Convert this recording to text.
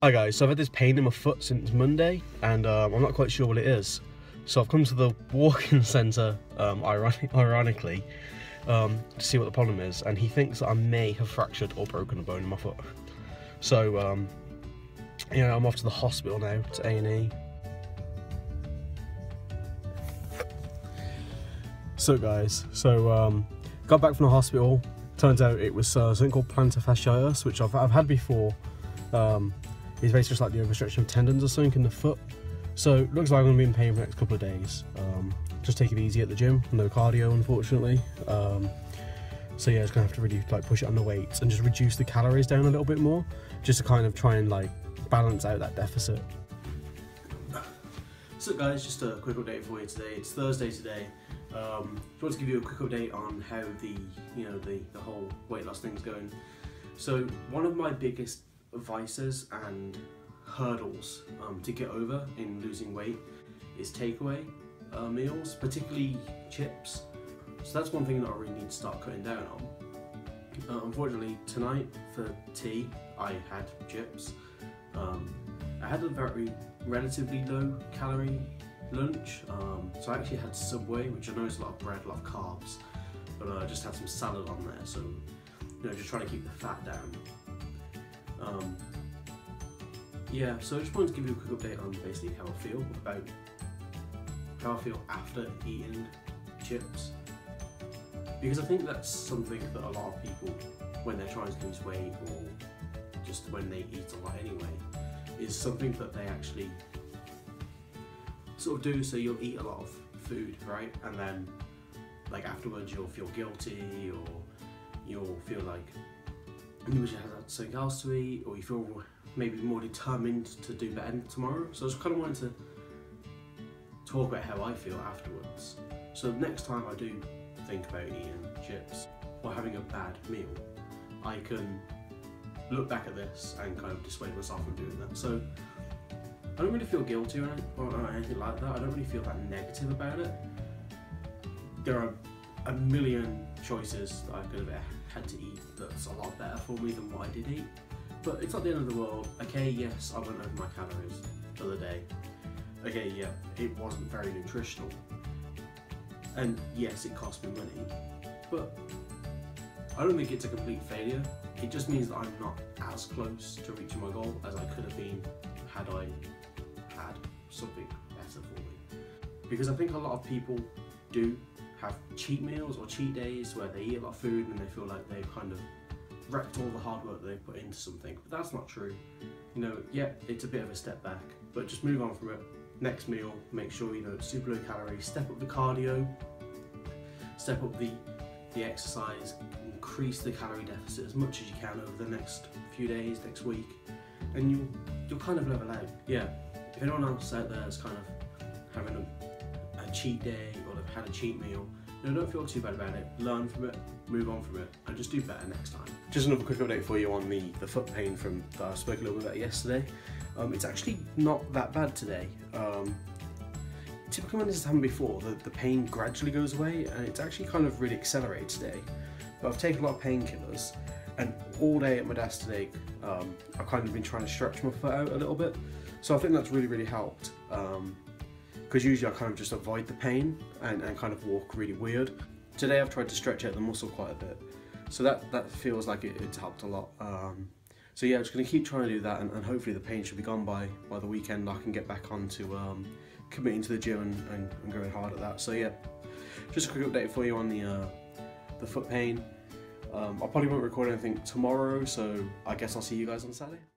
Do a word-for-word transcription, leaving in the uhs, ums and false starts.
Hi guys, so I've had this pain in my foot since Monday, and um, I'm not quite sure what it is. So I've come to the walk-in centre, um, ironic, ironically, um, to see what the problem is, and he thinks that I may have fractured or broken a bone in my foot. So, um, you know, I'm off to the hospital now, to A and E. So guys, so um, got back from the hospital. Turns out it was uh, something called plantar fasciitis, which I've, I've had before. Um, It's basically just like the overstretching of tendons or something in the foot. So it looks like I'm going to be in pain for the next couple of days. Um, just take it easy at the gym, no cardio unfortunately. Um, so yeah, it's going to have to really like push it on the weights and just reduce the calories down a little bit more, just to kind of try and like balance out that deficit. So guys, just a quick update for you today. It's Thursday today. Um, I want to give you a quick update on how the you know the the whole weight loss thing's going. So one of my biggest vices and hurdles um, to get over in losing weight is takeaway uh, meals, particularly chips. So that's one thing that I really need to start cutting down on. Uh, unfortunately, tonight for tea I had chips. Um, I had a very relatively low calorie lunch, um, so I actually had Subway, which I know is a lot of bread, a lot of carbs, but I uh, just had some salad on there, so you know, just trying to keep the fat down. Um, yeah, so I just wanted to give you a quick update on basically how I feel about how I feel after eating chips, because I think that's something that a lot of people, when they're trying to lose weight or just when they eat a lot anyway, is something that they actually sort of do. So you'll eat a lot of food, right, and then like afterwards you'll feel guilty, or you'll feel like you wish you had something else to eat, or you feel maybe more determined to do better tomorrow. So I just kind of wanted to talk about how I feel afterwards. So next time I do think about eating chips or having a bad meal, I can look back at this and kind of dissuade myself from doing that. So I don't really feel guilty or anything like that. I don't really feel that negative about it. There are a million choices that I could have had to eat that's a lot better for me than what I did eat, but it's not the end of the world. Okay, yes, I went over my calories the other day. Okay, yeah, it wasn't very nutritional, and yes, it cost me money, but I don't think it's a complete failure. It just means that I'm not as close to reaching my goal as I could have been had I had something better for me, because I think a lot of people do have cheat meals or cheat days where they eat a lot of food and they feel like they've kind of wrecked all the hard work that they put into something. But that's not true. You know, yeah, it's a bit of a step back, but just move on from it. Next meal, make sure you know it's super low calorie, step up the cardio, step up the, the exercise, increase the calorie deficit as much as you can over the next few days, next week, and you'll, you'll kind of level out. Yeah, if anyone else out there is kind of having a, a cheat day or they've had a cheat meal, no, don't feel too bad about it. Learn from it, move on from it, and just do better next time. Just another quick update for you on the, the foot pain from that I spoke a little bit about yesterday. Um, it's actually not that bad today. Um, typically when this has happened before, the, the pain gradually goes away, and it's actually kind of really accelerated today. But I've taken a lot of painkillers, and all day at Modass today, um, I've kind of been trying to stretch my foot out a little bit. So I think that's really, really helped. Um, because usually I kind of just avoid the pain and, and kind of walk really weird. Today I've tried to stretch out the muscle quite a bit, so that, that feels like it, it's helped a lot. Um, so yeah, I'm just going to keep trying to do that, and, and hopefully the pain should be gone by, by the weekend. I can get back on to um, committing to the gym and, and, and going hard at that. So yeah, just a quick update for you on the, uh, the foot pain. Um, I probably won't record anything tomorrow, so I guess I'll see you guys on Saturday.